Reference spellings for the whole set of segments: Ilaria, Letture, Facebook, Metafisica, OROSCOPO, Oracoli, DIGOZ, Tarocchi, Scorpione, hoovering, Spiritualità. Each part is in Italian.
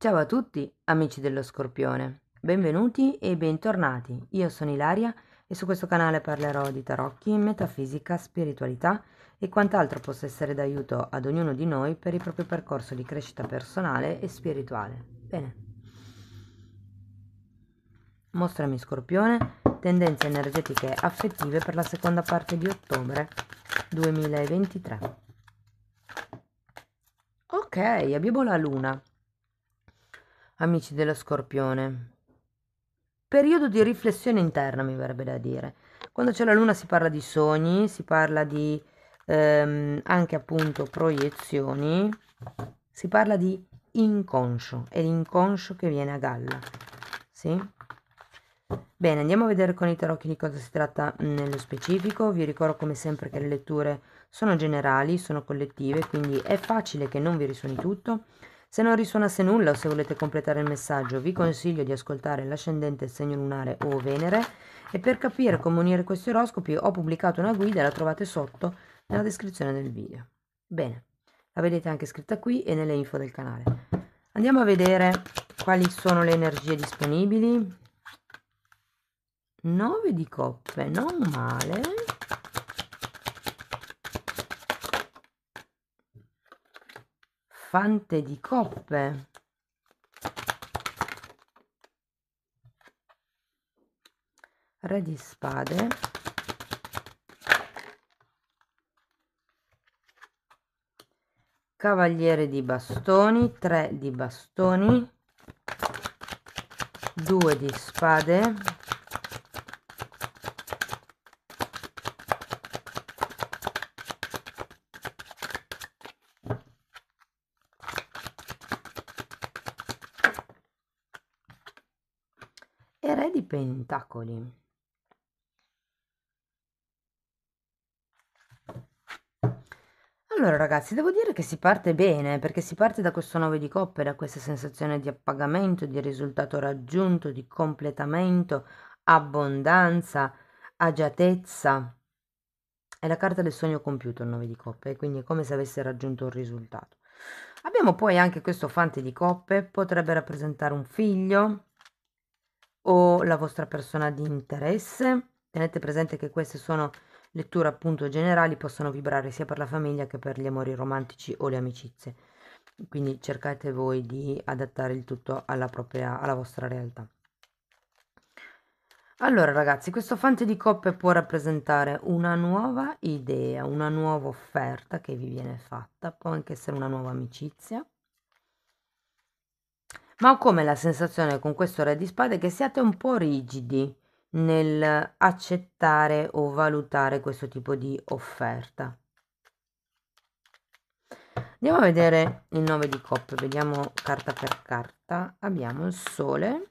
Ciao a tutti amici dello Scorpione, benvenuti e bentornati, io sono Ilaria e su questo canale parlerò di tarocchi, metafisica, spiritualità e quant'altro possa essere d'aiuto ad ognuno di noi per il proprio percorso di crescita personale e spirituale. Bene, mostrami Scorpione, tendenze energetiche affettive per la seconda parte di ottobre 2023. Ok, abbiamo la luna. Amici dello Scorpione, periodo di riflessione interna mi verrebbe da dire. Quando c'è la luna si parla di sogni, si parla di anche appunto proiezioni, si parla di inconscio, è l'inconscio che viene a galla, sì? Bene, andiamo a vedere con i tarocchi di cosa si tratta nello specifico. Vi ricordo come sempre che le letture sono generali, sono collettive, quindi è facile che non vi risuoni tutto. Se non risuonasse nulla o se volete completare il messaggio, vi consiglio di ascoltare l'ascendente, segno lunare o Venere. E per capire come unire questi oroscopi ho pubblicato una guida, la trovate sotto nella descrizione del video. Bene, la vedete anche scritta qui e nelle info del canale. Andiamo a vedere quali sono le energie disponibili. 9 di coppe, non male. Fante di coppe, re di spade, cavaliere di bastoni, 3 di bastoni, 2 di spade, pentacoli. Allora ragazzi, devo dire che si parte bene, perché si parte da questo 9 di coppe, da questa sensazione di appagamento, di risultato raggiunto, di completamento, abbondanza, agiatezza. È la carta del sogno compiuto il 9 di coppe, quindi è come se avesse raggiunto un risultato. Abbiamo poi anche questo fante di coppe, potrebbe rappresentare un figlio o la vostra persona di interesse. Tenete presente che queste sono letture appunto generali, possono vibrare sia per la famiglia che per gli amori romantici o le amicizie, quindi cercate voi di adattare il tutto alla vostra realtà. Allora ragazzi, questo fante di coppe può rappresentare una nuova idea, una nuova offerta che vi viene fatta, può anche essere una nuova amicizia. Ma ho come la sensazione con questo re di spade che siate un po' rigidi nel accettare o valutare questo tipo di offerta. Andiamo a vedere il 9 di coppe, vediamo carta per carta. Abbiamo il sole,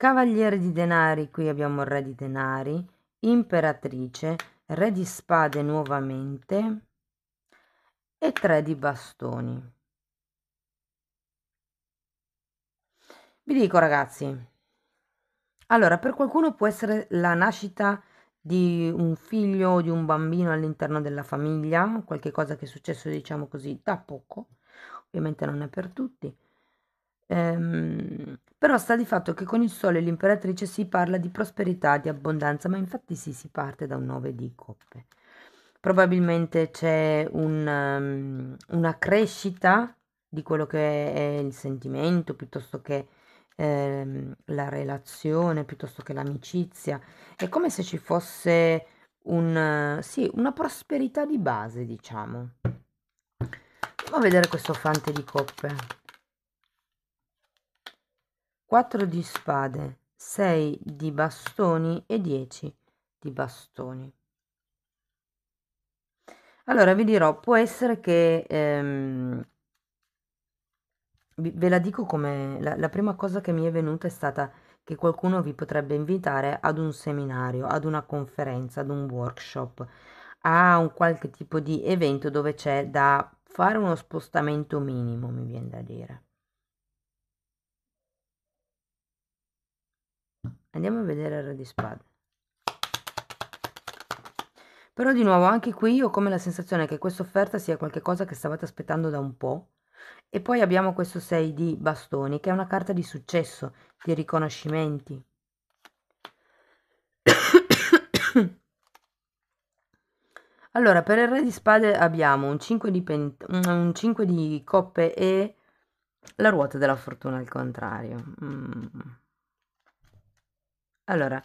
cavaliere di denari, qui abbiamo il re di denari, imperatrice, re di spade nuovamente e 3 di bastoni. Vi dico ragazzi, allora per qualcuno può essere la nascita di un figlio o di un bambino all'interno della famiglia, qualche cosa che è successo diciamo così da poco, ovviamente non è per tutti. Però sta di fatto che con il sole e l'imperatrice si parla di prosperità, di abbondanza, ma infatti sì, si parte da un 9 di coppe. Probabilmente c'è una crescita di quello che è il sentimento, piuttosto che la relazione, piuttosto che l'amicizia. È come se ci fosse una prosperità di base, diciamo. Andiamo a vedere questo fante di coppe. 4 di spade, 6 di bastoni e 10 di bastoni. Allora vi dirò, può essere che, ve la dico come, la prima cosa che mi è venuta è stata che qualcuno vi potrebbe invitare ad un seminario, ad una conferenza, ad un workshop, a un qualche tipo di evento dove c'è da fare uno spostamento minimo, mi viene da dire. Andiamo a vedere il re di spade. Però di nuovo anche qui ho come la sensazione che questa offerta sia qualcosa che stavate aspettando da un po'. E poi abbiamo questo 6 di bastoni, che è una carta di successo, di riconoscimenti. Allora, per il re di spade abbiamo un 5 di coppe e la ruota della fortuna al contrario. Allora,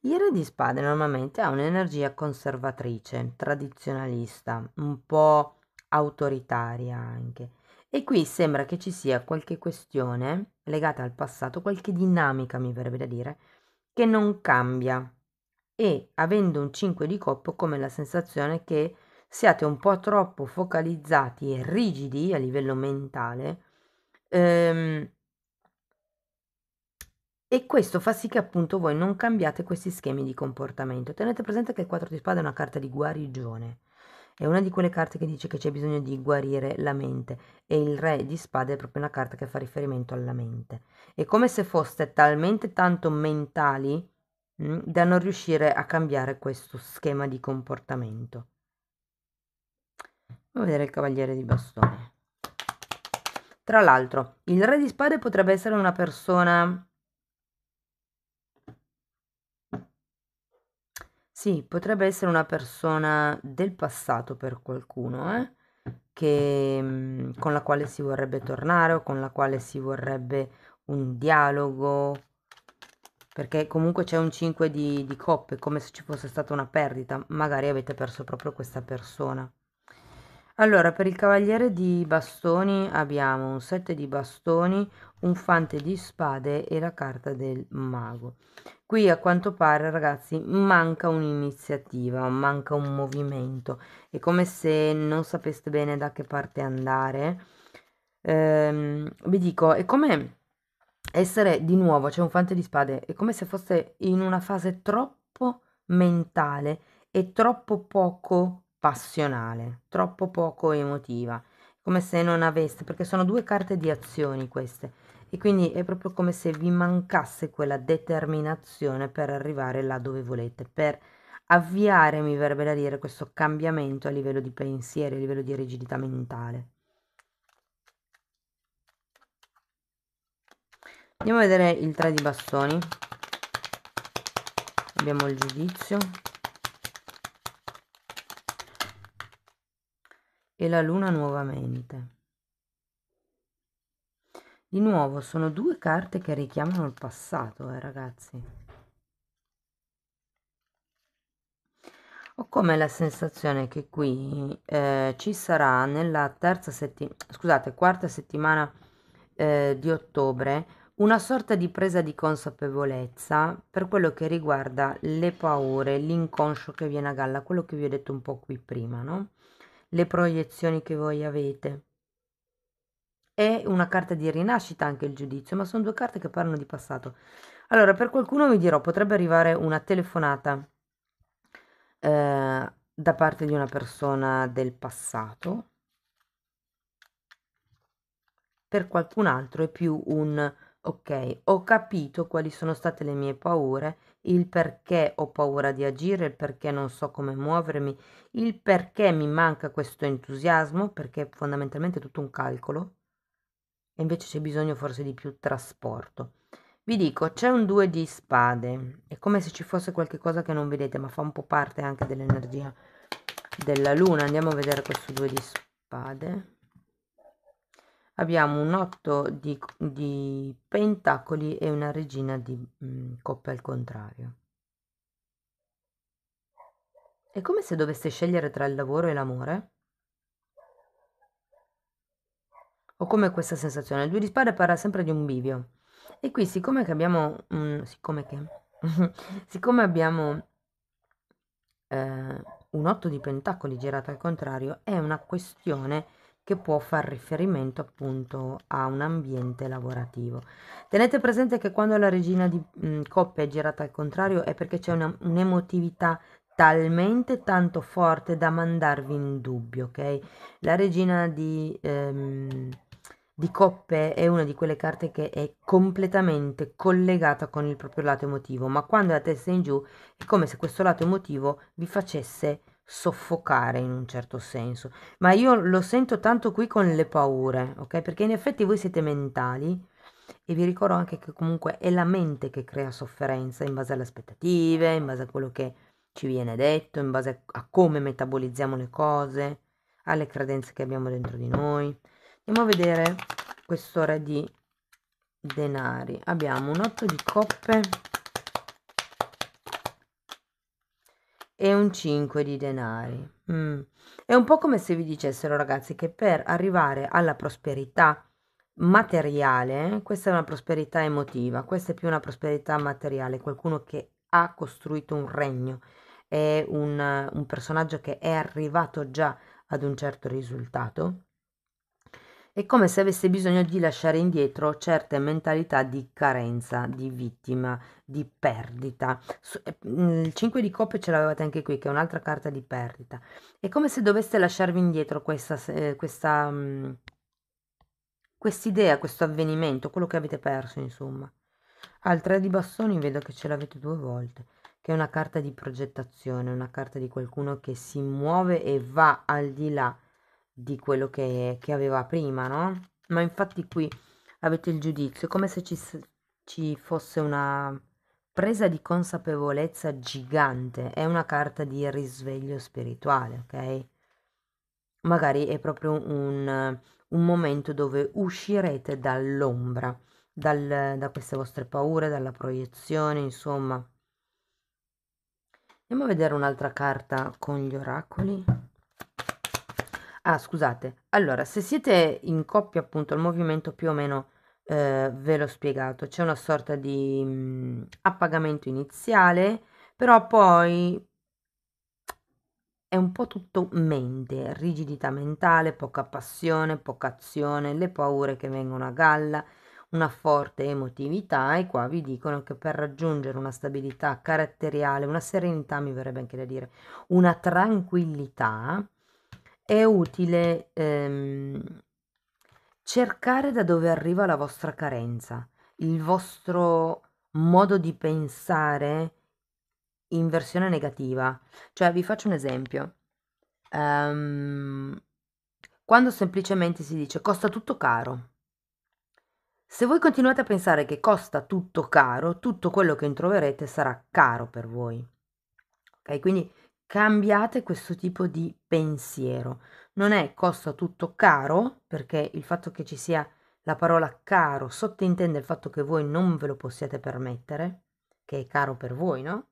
il re di spade normalmente ha un'energia conservatrice, tradizionalista, un po' autoritaria anche. E qui sembra che ci sia qualche questione legata al passato, qualche dinamica mi verrebbe da dire, che non cambia. E avendo un 5 di coppe, come la sensazione che siate un po' troppo focalizzati e rigidi a livello mentale, e questo fa sì che appunto voi non cambiate questi schemi di comportamento. Tenete presente che il 4 di spade è una carta di guarigione, è una di quelle carte che dice che c'è bisogno di guarire la mente, e il re di spade è proprio una carta che fa riferimento alla mente. È come se foste talmente tanto mentali da non riuscire a cambiare questo schema di comportamento. Andiamo a vedere il cavaliere di bastone. Tra l'altro, il re di spade potrebbe essere una persona... Sì, potrebbe essere una persona del passato per qualcuno, che con la quale si vorrebbe tornare o con la quale si vorrebbe un dialogo... Perché comunque c'è un 5 di coppe, come se ci fosse stata una perdita. Magari avete perso proprio questa persona. Allora, per il cavaliere di bastoni abbiamo un 7 di bastoni, un fante di spade e la carta del mago. Qui a quanto pare, ragazzi, manca un'iniziativa, manca un movimento. È come se non sapeste bene da che parte andare. Vi dico, è come... essere di nuovo, c'è un fante di spade, è come se fosse in una fase troppo mentale e troppo poco passionale, troppo poco emotiva, come se non aveste, perché sono due carte di azioni queste, e quindi è proprio come se vi mancasse quella determinazione per arrivare là dove volete, per avviare, mi verrebbe da dire, questo cambiamento a livello di pensieri, a livello di rigidità mentale. Andiamo a vedere il 3 di bastoni. Abbiamo il giudizio e la luna nuovamente. Di nuovo sono due carte che richiamano il passato, ragazzi. Ho come la sensazione che qui ci sarà nella quarta settimana di ottobre una sorta di presa di consapevolezza per quello che riguarda le paure, l'inconscio che viene a galla, quello che vi ho detto un po' qui prima, no? Le proiezioni che voi avete. È una carta di rinascita anche il giudizio, ma sono due carte che parlano di passato. Allora, per qualcuno vi dirò, potrebbe arrivare una telefonata da parte di una persona del passato. Per qualcun altro è più un... ok, ho capito quali sono state le mie paure, il perché ho paura di agire, il perché non so come muovermi, il perché mi manca questo entusiasmo, perché fondamentalmente è tutto un calcolo, e invece c'è bisogno forse di più trasporto. Vi dico, c'è un 2 di spade, è come se ci fosse qualche cosa che non vedete, ma fa un po' parte anche dell'energia della luna. Andiamo a vedere questo 2 di spade. Abbiamo un 8 di pentacoli e una regina di coppe al contrario. È come se doveste scegliere tra il lavoro e l'amore. Ho come questa sensazione. Il 2 di spade parla sempre di un bivio. E qui siccome abbiamo un 8 di pentacoli girato al contrario, è una questione che può far riferimento appunto a un ambiente lavorativo. Tenete presente che quando la regina di coppe è girata al contrario è perché c'è un'emotività talmente tanto forte da mandarvi in dubbio, ok? La regina di coppe è una di quelle carte che è completamente collegata con il proprio lato emotivo, ma quando è a testa in giù è come se questo lato emotivo vi facesse soffocare in un certo senso, ma io lo sento tanto qui con le paure, ok? Perché in effetti voi siete mentali e vi ricordo anche che comunque è la mente che crea sofferenza in base alle aspettative, in base a quello che ci viene detto, in base a come metabolizziamo le cose, alle credenze che abbiamo dentro di noi. Andiamo a vedere quest'ora di denari. Abbiamo un 8 di coppe e un 5 di denari. È un po' come se vi dicessero, ragazzi, che per arrivare alla prosperità materiale, questa è una prosperità emotiva, questa è più una prosperità materiale, qualcuno che ha costruito un regno, è un personaggio che è arrivato già ad un certo risultato, è come se avesse bisogno di lasciare indietro certe mentalità di carenza, di vittima, di perdita. Il 5 di coppe ce l'avevate anche qui, che è un'altra carta di perdita. È come se doveste lasciarvi indietro quest'idea, questo avvenimento, quello che avete perso, insomma. Al 3 di bastoni vedo che ce l'avete due volte, che è una carta di progettazione, una carta di qualcuno che si muove e va al di là di quello che aveva prima, no? Ma infatti qui avete il giudizio, è come se ci fosse una presa di consapevolezza gigante, è una carta di risveglio spirituale, ok? Magari è proprio un momento dove uscirete dall'ombra, da queste vostre paure, dalla proiezione, insomma. Andiamo a vedere un'altra carta con gli oracoli. Ah, scusate, allora, se siete in coppia, appunto, il movimento più o meno ve l'ho spiegato, c'è una sorta di appagamento iniziale, però poi è un po' tutto mente, rigidità mentale, poca passione, poca azione, le paure che vengono a galla, una forte emotività, e qua vi dicono che per raggiungere una stabilità caratteriale, una serenità, mi verrebbe anche da dire, una tranquillità, è utile cercare da dove arriva la vostra carenza, il vostro modo di pensare in versione negativa. Cioè, vi faccio un esempio. Quando semplicemente si dice costa tutto caro, se voi continuate a pensare che costa tutto caro, tutto quello che troverete sarà caro per voi. Ok, quindi cambiate questo tipo di pensiero. Non è costa tutto caro, perché il fatto che ci sia la parola caro sottintende il fatto che voi non ve lo possiate permettere, che è caro per voi, no?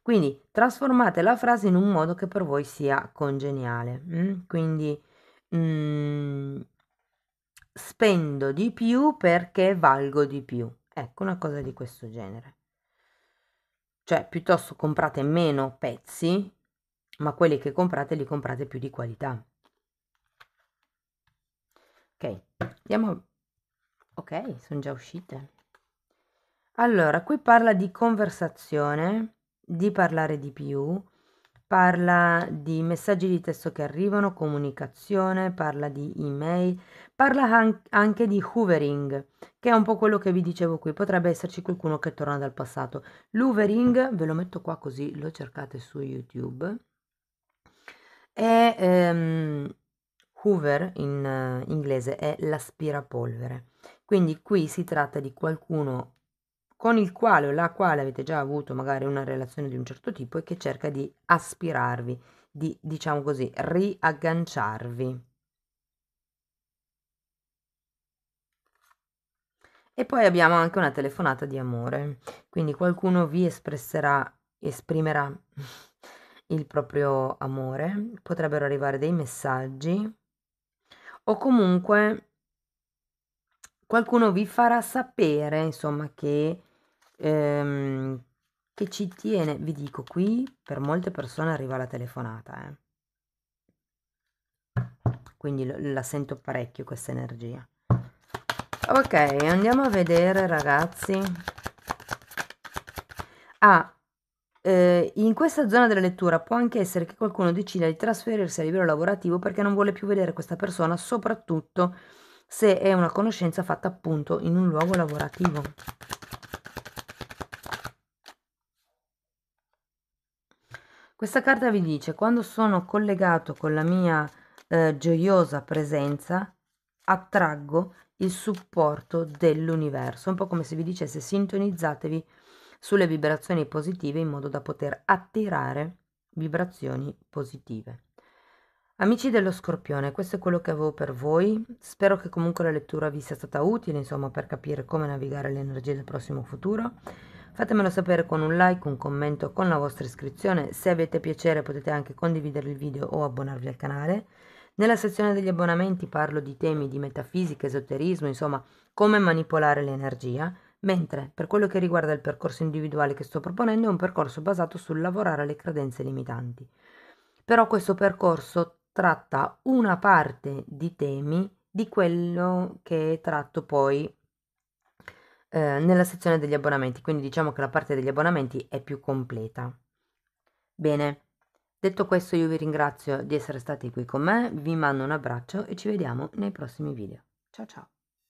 Quindi trasformate la frase in un modo che per voi sia congeniale. Quindi spendo di più perché valgo di più. Ecco, una cosa di questo genere. Cioè, piuttosto comprate meno pezzi, ma quelli che comprate li comprate più di qualità. Ok, andiamo. Ok, sono già uscite. Allora, qui parla di conversazione, di parlare di più, parla di messaggi di testo che arrivano, comunicazione, parla di email, parla anche di hoovering, che è un po' quello che vi dicevo qui, potrebbe esserci qualcuno che torna dal passato. L'hoovering, ve lo metto qua così, lo cercate su YouTube, è hoover in inglese è l'aspirapolvere, quindi qui si tratta di qualcuno con il quale o la quale avete già avuto magari una relazione di un certo tipo e che cerca di aspirarvi, di, diciamo così, riagganciarvi. E poi abbiamo anche una telefonata di amore, quindi qualcuno vi esprimerà il proprio amore, potrebbero arrivare dei messaggi o comunque qualcuno vi farà sapere, insomma, che ci tiene. Vi dico, qui per molte persone arriva la telefonata, quindi la sento parecchio questa energia. Ok, andiamo a vedere, ragazzi. In questa zona della lettura può anche essere che qualcuno decida di trasferirsi a livello lavorativo perché non vuole più vedere questa persona, soprattutto se è una conoscenza fatta appunto in un luogo lavorativo. Questa carta vi dice: quando sono collegato con la mia gioiosa presenza, attraggo il supporto dell'universo. Un po' come se vi dicesse: sintonizzatevi sulle vibrazioni positive in modo da poter attirare vibrazioni positive. Amici dello Scorpione, questo è quello che avevo per voi. Spero che comunque la lettura vi sia stata utile, insomma, per capire come navigare le energie del prossimo futuro. Fatemelo sapere con un like, un commento, con la vostra iscrizione. Se avete piacere potete anche condividere il video o abbonarvi al canale. Nella sezione degli abbonamenti parlo di temi di metafisica, esoterismo, insomma, come manipolare l'energia. Mentre per quello che riguarda il percorso individuale che sto proponendo, è un percorso basato sul lavorare alle credenze limitanti. Però questo percorso tratta una parte di temi di quello che tratto poi nella sezione degli abbonamenti, quindi diciamo che la parte degli abbonamenti è più completa. Bene, detto questo io vi ringrazio di essere stati qui con me, vi mando un abbraccio e ci vediamo nei prossimi video. Ciao ciao!